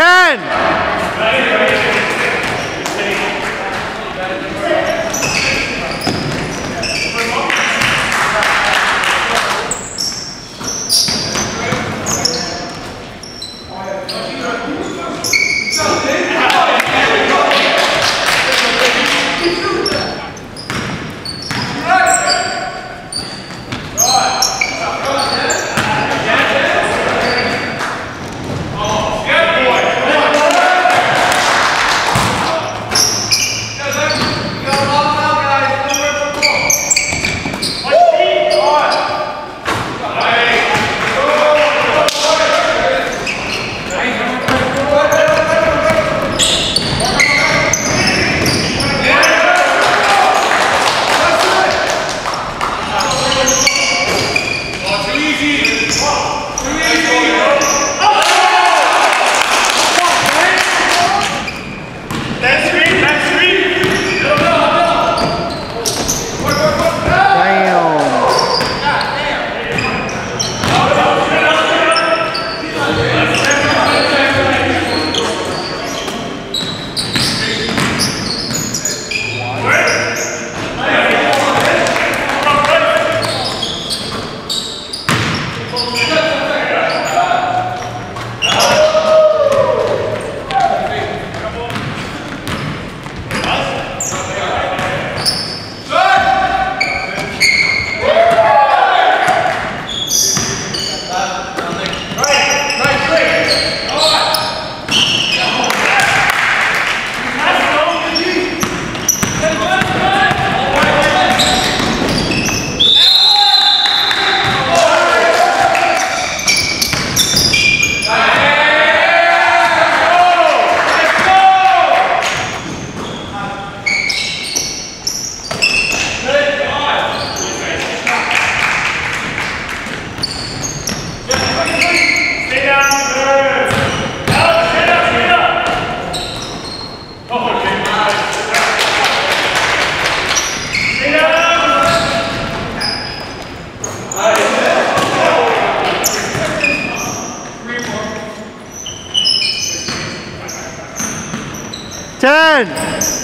10.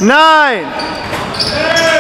Nine.